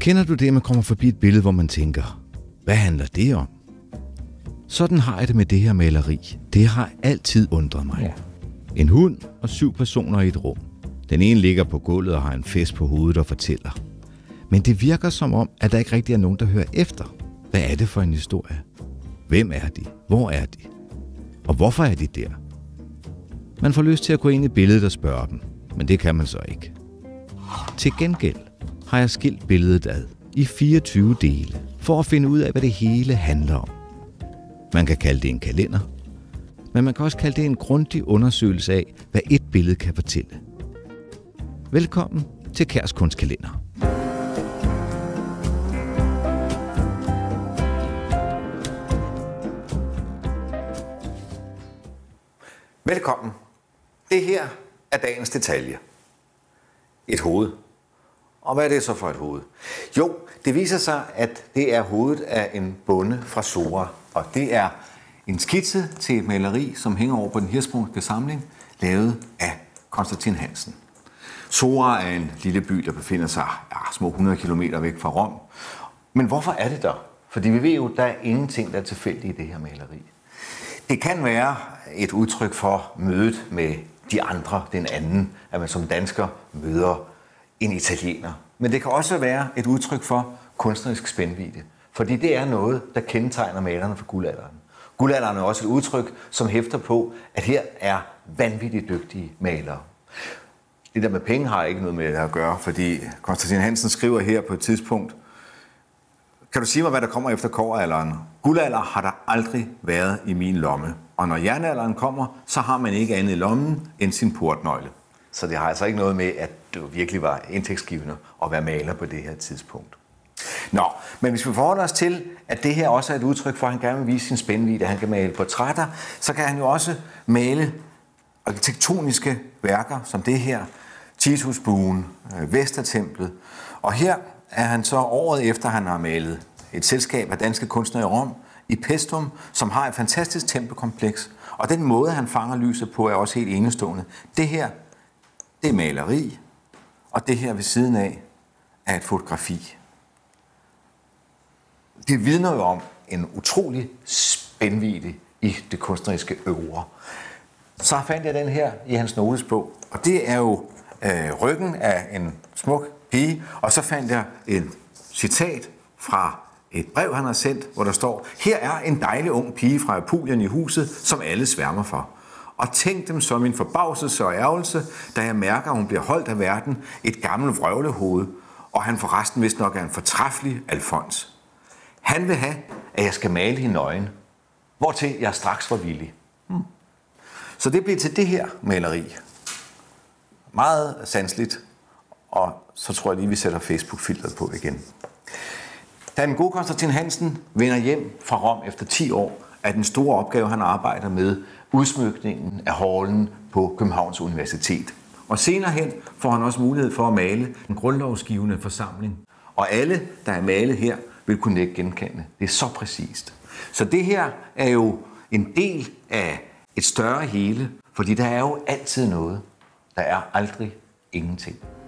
Kender du det, at man kommer forbi et billede, hvor man tænker, hvad handler det om? Sådan har jeg det med det her maleri. Det har altid undret mig. Ja. En hund og 7 personer i et rum. Den ene ligger på gulvet og har en fest på hovedet og fortæller. Men det virker som om, at der ikke rigtig er nogen, der hører efter. Hvad er det for en historie? Hvem er de? Hvor er de? Og hvorfor er de der? Man får lyst til at gå ind i billedet og spørge dem, men det kan man så ikke. Til gengæld har jeg skilt billedet ad i 24 dele, for at finde ud af, hvad det hele handler om. Man kan kalde det en kalender, men man kan også kalde det en grundig undersøgelse af, hvad et billede kan fortælle. Velkommen til Kærs Kunstkalender. Velkommen. Det her er dagens detalje. Et hoved. Og hvad er det så for et hoved? Jo, det viser sig, at det er hovedet af en bonde fra Sora. Og det er en skitse til et maleri, som hænger over på den Hirschsprungske samling, lavet af Constantin Hansen. Sora er en lille by, der befinder sig små 100 km væk fra Rom. Men hvorfor er det der? Fordi vi ved jo, at der er ingenting, der er tilfældigt i det her maleri. Det kan være et udtryk for mødet med de andre, den anden, at man som dansker møder en italiener. Men det kan også være et udtryk for kunstnerisk spændvidde, fordi det er noget, der kendetegner malerne fra guldalderen. Guldalderen er også et udtryk, som hæfter på, at her er vanvittigt dygtige malere. Det der med penge har ikke noget med det at gøre, fordi Constantin Hansen skriver her på et tidspunkt, kan du sige mig, hvad der kommer efter kobberalderen? Guldalder har der aldrig været i min lomme. Og når jernalderen kommer, så har man ikke andet i lommen end sin portnøgle. Så det har altså ikke noget med, at det virkelig var indtægtsgivende at være maler på det her tidspunkt. Nå, men hvis vi forholder os til, at det her også er et udtryk for, at han gerne vil vise sin spændvidde, at han kan male portrætter, så kan han jo også male arkitektoniske værker som det her, Titusbuen, Vestertemplet. Og her er han så året efter, han har malet et selskab af danske kunstnere i Rom, i Pestum, som har et fantastisk tempelkompleks. Og den måde, han fanger lyset på, er også helt enestående. Det her, det er maleri, og det her ved siden af er et fotografi. Det vidner jo om en utrolig spændvidde i det kunstneriske øvre. Så fandt jeg den her i hans notesbog, og det er jo ryggen af en smuk pige, og så fandt jeg et citat fra et brev, han har sendt, hvor der står, her er en dejlig ung pige fra Apulien i huset, som alle sværmer for. Og tænk dem som en forbavselse og ærgelse, da jeg mærker, at hun bliver holdt af verden, et gammelt vrøvlehoved, og han forresten vist nok er en fortræffelig Alphons. Han vil have, at jeg skal male hende nøgen, hvortil jeg straks var villig. Så det blev til det her maleri. Meget sanseligt. Og så tror jeg lige, vi sætter Facebook-filteret på igen. Da den gode Constantin Hansen vender hjem fra Rom efter 10 år, er den store opgave, han arbejder med, udsmykningen af hallen på Københavns Universitet. Og senere hen får han også mulighed for at male den grundlovsgivende forsamling. Og alle, der er malet her, vil kunne ikke genkende. Det er så præcist. Så det her er jo en del af et større hele, fordi der er jo altid noget. Der er aldrig ingenting.